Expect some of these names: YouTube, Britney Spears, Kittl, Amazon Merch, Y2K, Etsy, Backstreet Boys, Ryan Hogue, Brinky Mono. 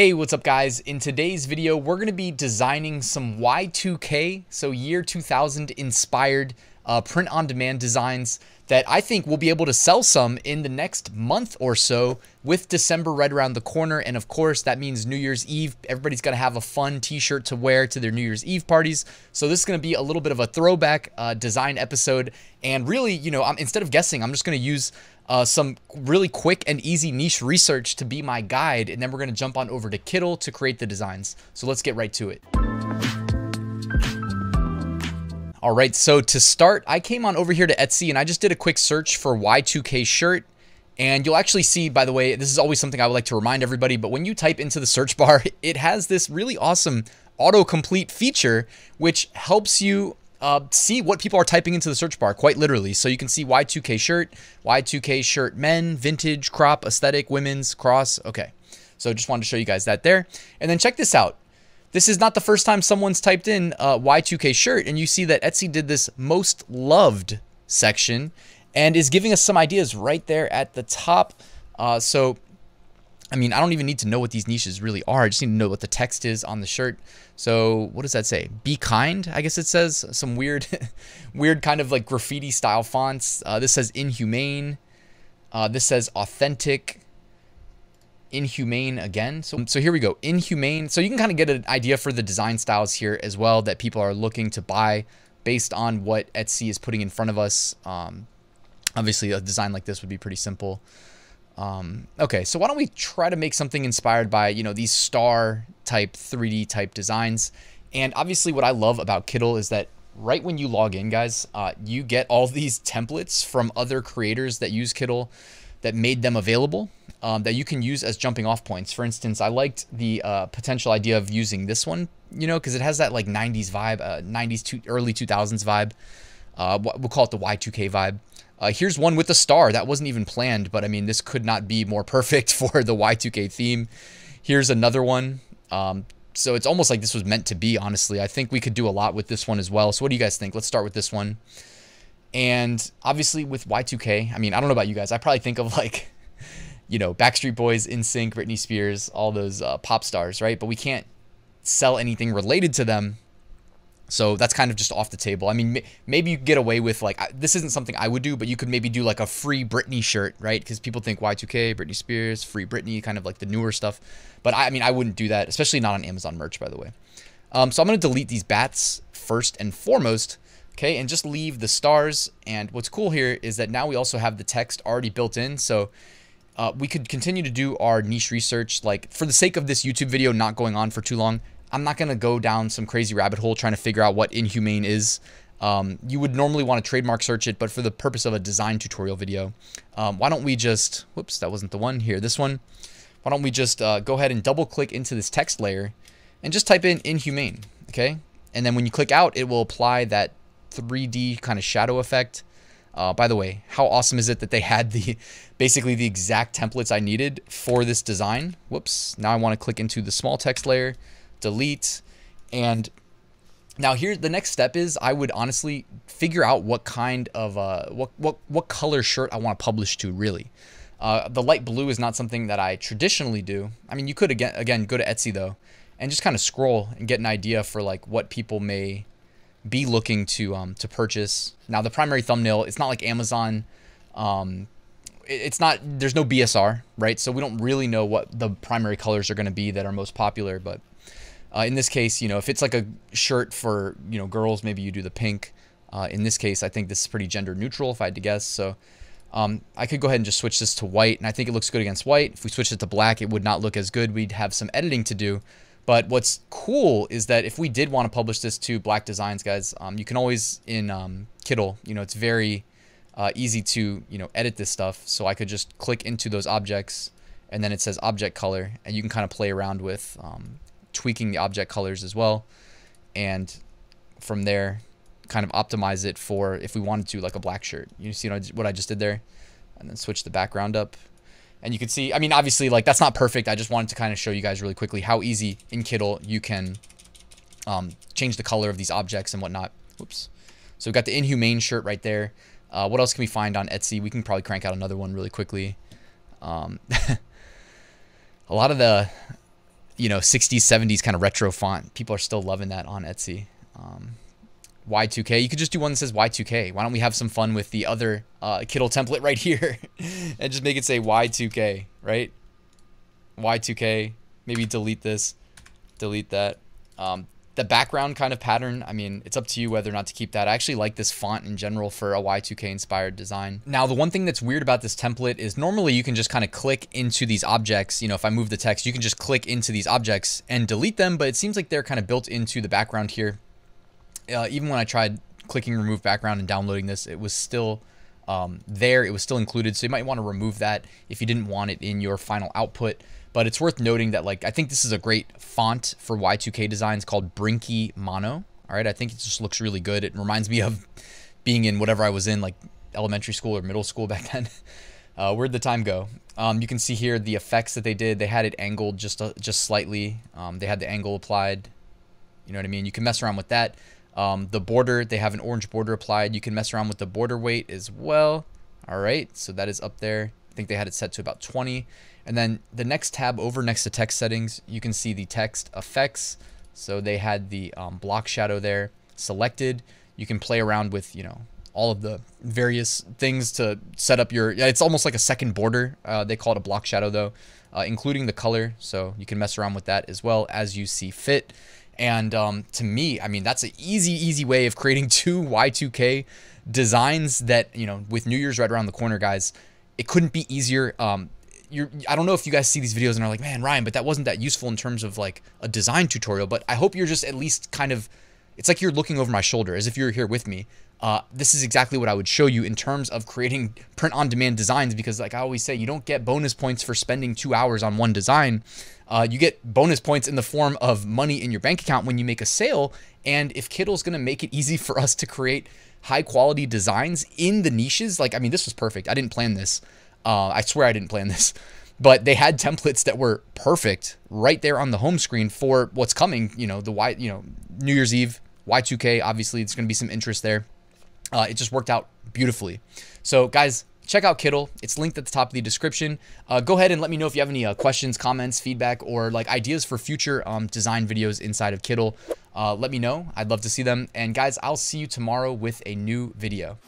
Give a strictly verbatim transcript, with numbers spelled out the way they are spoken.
Hey, what's up guys? In today's video, we're going to be designing some Y two K, so year two thousand inspired uh, print-on-demand designs that I think we'll be able to sell some in the next month or so with December right around the corner. And of course, that means New Year's Eve. Everybody's going to have a fun t-shirt to wear to their New Year's Eve parties. So this is going to be a little bit of a throwback uh, design episode. And really, you know, I'm, instead of guessing, I'm just going to use Uh, some really quick and easy niche research to be my guide, and then we're going to jump on over to Kittl to create the designs. So let's get right to it. All right, so to start, I came on over here to Etsy and I just did a quick search for Y two K shirt. And you'll actually see, by the way, this is always something I would like to remind everybody, but when you type into the search bar, it has this really awesome autocomplete feature, which helps you Uh, see what people are typing into the search bar, quite literally. So you can see Y two K shirt, Y two K shirt men, vintage, crop, aesthetic, women's, cross. Okay, so just wanted to show you guys that there. And then check this out. This is not the first time someone's typed in uh, Y two K shirt, and you see that Etsy did this most loved section and is giving us some ideas right there at the top. Uh, so I mean, I don't even need to know what these niches really are. I just need to know what the text is on the shirt. So what does that say? Be kind, I guess it says. Some weird, weird kind of like graffiti style fonts. Uh, this says inhumane. Uh, this says authentic. Inhumane again. So, so here we go. Inhumane. So you can kind of get an idea for the design styles here as well that people are looking to buy based on what Etsy is putting in front of us. Um, obviously, a design like this would be pretty simple. Um, okay, so why don't we try to make something inspired by, you know, these star type three D type designs. And obviously what I love about Kittl is that right when you log in, guys, uh, you get all these templates from other creators that use Kittl that made them available um, that you can use as jumping off points. For instance, I liked the uh, potential idea of using this one, you know, because it has that like nineties vibe, uh, nineties to early two thousands vibe. Uh, we'll call it the Y two K vibe. Uh, here's one with a star that wasn't even planned, but I mean, this could not be more perfect for the Y two K theme. Here's another one. Um, so it's almost like this was meant to be, honestly. I think we could do a lot with this one as well. So what do you guys think? Let's start with this one. And obviously with Y two K, I mean, I don't know about you guys. I probably think of like, you know, Backstreet Boys, N sync, Britney Spears, all those uh, pop stars, right? But we can't sell anything related to them. So that's kind of just off the table. I mean, maybe you could get away with like, this isn't something I would do, but you could maybe do like a free Britney shirt, right? Because people think Y two K, Britney Spears, free Britney, kind of like the newer stuff. But I, I mean, I wouldn't do that, especially not on Amazon Merch, by the way. Um, so I'm going to delete these bats first and foremost, okay? And just leave the stars. And what's cool here is that now we also have the text already built in. So uh, we could continue to do our niche research. Like for the sake of this YouTube video not going on for too long, I'm not going to go down some crazy rabbit hole trying to figure out what inhumane is. Um, you would normally want to trademark search it, but for the purpose of a design tutorial video, um, why don't we just, whoops, that wasn't the one here, this one. Why don't we just uh, go ahead and double click into this text layer and just type in inhumane, okay? And then when you click out, it will apply that three D kind of shadow effect. Uh, by the way, how awesome is it that they had the basically the exact templates I needed for this design? Whoops, now I want to click into the small text layer, delete. And now here, the next step is I would honestly figure out what kind of, uh, what, what, what color shirt I want to publish to really. Uh, the light blue is not something that I traditionally do. I mean, you could again, again, go to Etsy though, and just kind of scroll and get an idea for like what people may be looking to, um, to purchase. Now the primary thumbnail, it's not like Amazon, um, it's not, there's no B S R, right? So we don't really know what the primary colors are going to be that are most popular, but Uh, in this case, you know, if it's like a shirt for, you know, girls, maybe you do the pink. Uh, in this case, I think this is pretty gender neutral if I had to guess. So um, I could go ahead and just switch this to white. And I think it looks good against white. If we switched it to black, it would not look as good. We'd have some editing to do. But what's cool is that if we did want to publish this to Black Designs, guys, um, you can always in um, Kittl, you know, it's very uh, easy to, you know, edit this stuff. So I could just click into those objects and then it says object color and you can kind of play around with um tweaking the object colors as well. And from there, kind of optimize it for if we wanted to, like a black shirt. You see what I just did there? And then switch the background up. And you can see, I mean, obviously, like that's not perfect. I just wanted to kind of show you guys really quickly how easy in Kittl you can um, change the color of these objects and whatnot. Whoops. So we've got the inhumane shirt right there. Uh, what else can we find on Etsy? We can probably crank out another one really quickly. Um, a lot of the you know, sixties, seventies kind of retro font. People are still loving that on Etsy. Um, Y two K, you could just do one that says Y two K. Why don't we have some fun with the other uh, Kittl template right here and just make it say Y two K, right? Y two K, maybe delete this, delete that. Um, the background kind of pattern, I mean, it's up to you whether or not to keep that. I actually like this font in general for a Y two K inspired design. Now, the one thing that's weird about this template is normally you can just kind of click into these objects. You know, if I move the text, you can just click into these objects and delete them, but it seems like they're kind of built into the background here. Uh, even when I tried clicking remove background and downloading this, it was still um, there. It was still included. So you might want to remove that if you didn't want it in your final output. But it's worth noting that, like, I think this is a great font for Y two K designs called Brinky Mono. All right, I think it just looks really good. It reminds me of being in whatever I was in, like elementary school or middle school back then. Uh, where'd the time go? Um, you can see here the effects that they did. They had it angled just uh, just slightly. Um, they had the angle applied. You know what I mean? You can mess around with that. Um, the border, they have an orange border applied. You can mess around with the border weight as well. All right, so that is up there. I think they had it set to about twenty. And then the next tab over next to text settings, you can see the text effects. So they had the um, block shadow there selected. You can play around with, you know, all of the various things to set up your, it's almost like a second border. Uh, they call it a block shadow though, uh, including the color. So you can mess around with that as well as you see fit. And um, to me, I mean, that's an easy, easy way of creating two Y two K designs that, you know, with New Year's right around the corner, guys, it couldn't be easier. Um, You're, I don't know if you guys see these videos and are like, man, Ryan, but that wasn't that useful in terms of like a design tutorial, but I hope you're just at least kind of, it's like you're looking over my shoulder as if you're here with me. Uh, this is exactly what I would show you in terms of creating print on demand designs, because like I always say, you don't get bonus points for spending two hours on one design. Uh, you get bonus points in the form of money in your bank account when you make a sale. And if Kittl's going to make it easy for us to create high quality designs in the niches, like, I mean, this was perfect. I didn't plan this. Uh, I swear I didn't plan this, but they had templates that were perfect right there on the home screen for what's coming. You know, the Y, you know, New Year's Eve, Y two K, obviously it's going to be some interest there. Uh, it just worked out beautifully. So guys, check out Kittl. It's linked at the top of the description. Uh, go ahead and let me know if you have any uh, questions, comments, feedback, or like ideas for future um, design videos inside of Kittl. Uh, let me know. I'd love to see them. And guys, I'll see you tomorrow with a new video.